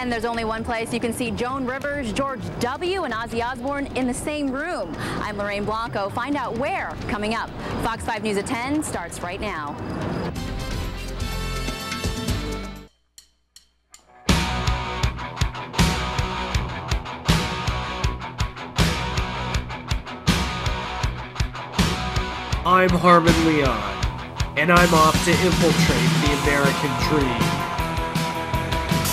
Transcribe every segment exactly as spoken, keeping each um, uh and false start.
And there's only one place you can see Joan Rivers, George W. and Ozzy Osbourne in the same room. I'm Lorraine Blanco. Find out where coming up. Fox five News at ten starts right now. I'm Harmon Leon, and I'm off to infiltrate the American dream.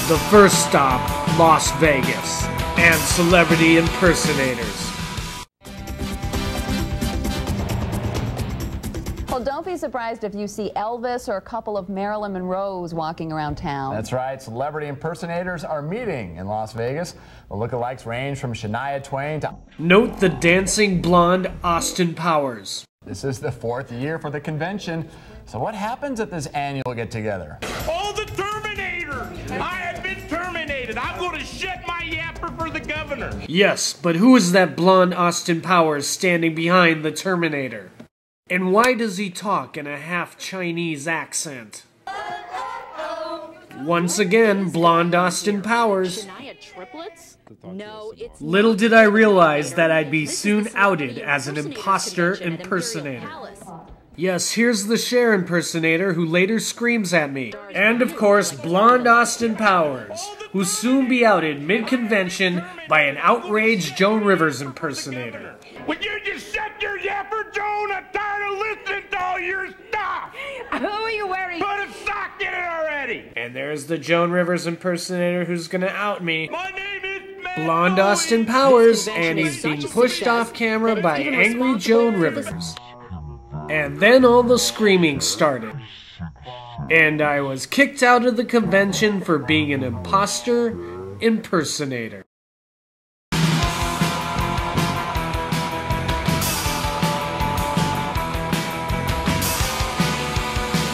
The first stop, Las Vegas, and celebrity impersonators. Well, don't be surprised if you see Elvis or a couple of Marilyn Monroes walking around town. That's right. Celebrity impersonators are meeting in Las Vegas. The lookalikes range from Shania Twain to... Note the dancing blonde Austin Powers. This is the fourth year for the convention, so what happens at this annual get-together? Oh, the Terminator! I have been terminated! I'm going to shut my yapper for the governor! Yes, but who is that blonde Austin Powers standing behind the Terminator? And why does he talk in a half-Chinese accent? Once again, blonde Austin Powers. Shania triplets? No, it's Little did I realize that I'd be soon outed as an imposter impersonator. Yes, here's the Cher impersonator who later screams at me. And of course, blonde Austin Powers, who soon be outed mid-convention by an outraged Joan Rivers impersonator. Would you just shut your yapper, Joan? I'm tired of listening to all your stuff! Who are you wearing? Put a sock in it already! And there's the Joan Rivers impersonator who's gonna out me. My name is... Blonde Austin Powers, and he's being pushed off camera by angry Joan Rivers. And then all the screaming started. And I was kicked out of the convention for being an imposter impersonator.